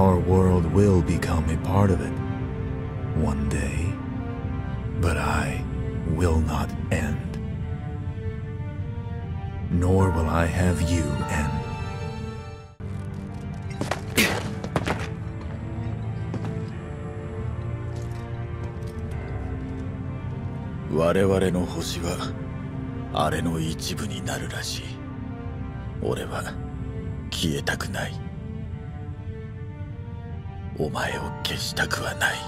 Our world will become a part of it one day, but I will not end, nor will I have you end.我々の星はあれの一部になるらしい。俺は消えたくない。お前を消したくはない。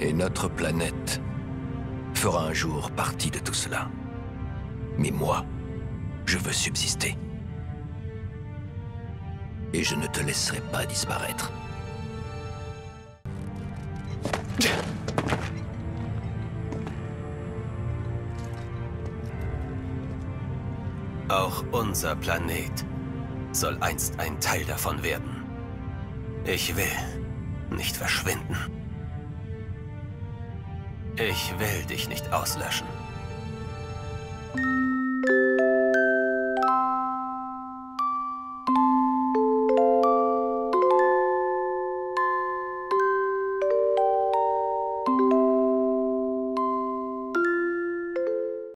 Et notre planète fera un jour partie de tout cela. Mais moi, je veux subsister. Et je ne te laisserai pas disparaître. Auch unser Planet soll einst ein Teil davon werden. Ich will nicht verschwinden. Ich will dich nicht auslöschen.